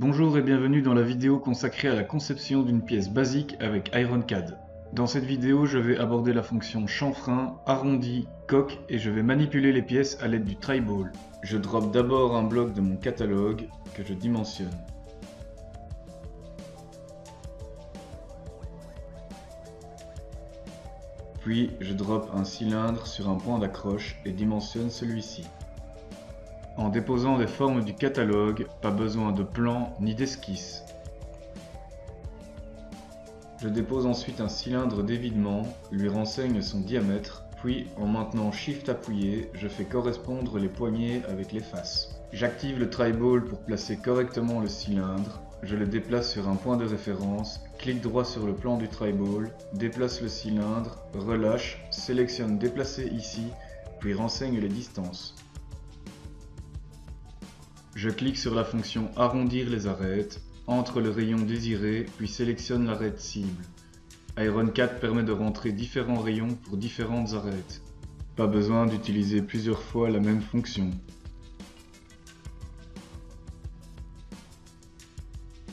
Bonjour et bienvenue dans la vidéo consacrée à la conception d'une pièce basique avec IronCAD. Dans cette vidéo, je vais aborder la fonction chanfrein, arrondi, coque et je vais manipuler les pièces à l'aide du TriBall. Je drop d'abord un bloc de mon catalogue que je dimensionne. Puis je drop un cylindre sur un point d'accroche et dimensionne celui-ci. En déposant des formes du catalogue, pas besoin de plan ni d'esquisse. Je dépose ensuite un cylindre d'évidement, lui renseigne son diamètre, puis en maintenant Shift appuyé, je fais correspondre les poignées avec les faces. J'active le TriBall pour placer correctement le cylindre, je le déplace sur un point de référence, clique droit sur le plan du TriBall, déplace le cylindre, relâche, sélectionne Déplacer ici, puis renseigne les distances. Je clique sur la fonction Arrondir les arêtes, entre le rayon désiré, puis sélectionne l'arête cible. IronCAD permet de rentrer différents rayons pour différentes arêtes. Pas besoin d'utiliser plusieurs fois la même fonction.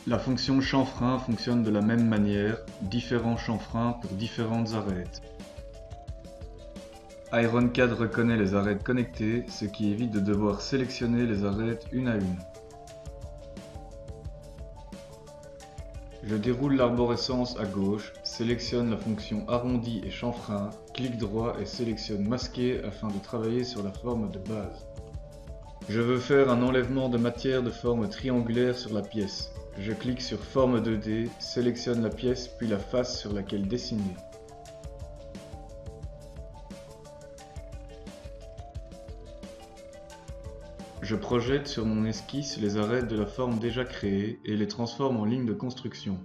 La fonction chanfrein fonctionne de la même manière, différents chanfreins pour différentes arêtes. IronCAD reconnaît les arêtes connectées, ce qui évite de devoir sélectionner les arêtes une à une. Je déroule l'arborescence à gauche, sélectionne la fonction arrondi et chanfrein, clique droit et sélectionne masquer afin de travailler sur la forme de base. Je veux faire un enlèvement de matière de forme triangulaire sur la pièce. Je clique sur forme 2D, sélectionne la pièce puis la face sur laquelle dessiner. Je projette sur mon esquisse les arêtes de la forme déjà créée et les transforme en lignes de construction.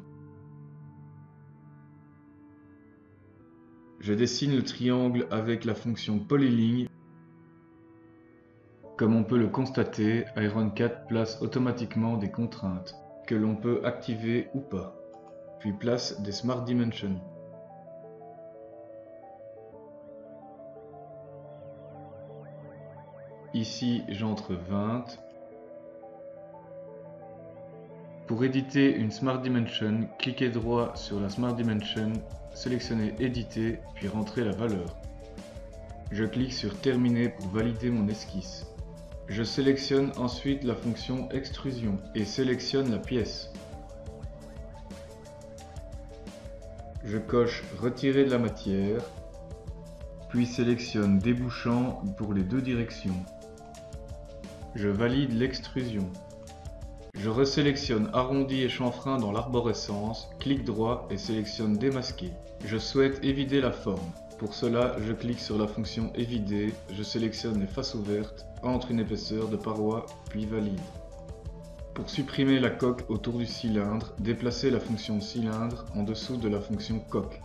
Je dessine le triangle avec la fonction polyligne. Comme on peut le constater, IronCAD place automatiquement des contraintes, que l'on peut activer ou pas, puis place des Smart Dimensions. Ici, j'entre 20. Pour éditer une Smart Dimension, cliquez droit sur la Smart Dimension, sélectionnez Éditer, puis rentrez la valeur. Je clique sur Terminer pour valider mon esquisse. Je sélectionne ensuite la fonction Extrusion et sélectionne la pièce. Je coche Retirer de la matière, puis sélectionne Débouchant pour les deux directions. Je valide l'extrusion. Je resélectionne arrondi et chanfrein dans l'arborescence, clique droit et sélectionne démasquer. Je souhaite évider la forme. Pour cela, je clique sur la fonction évider, je sélectionne les faces ouvertes, entre une épaisseur de paroi, puis valide. Pour supprimer la coque autour du cylindre, déplacez la fonction cylindre en dessous de la fonction coque.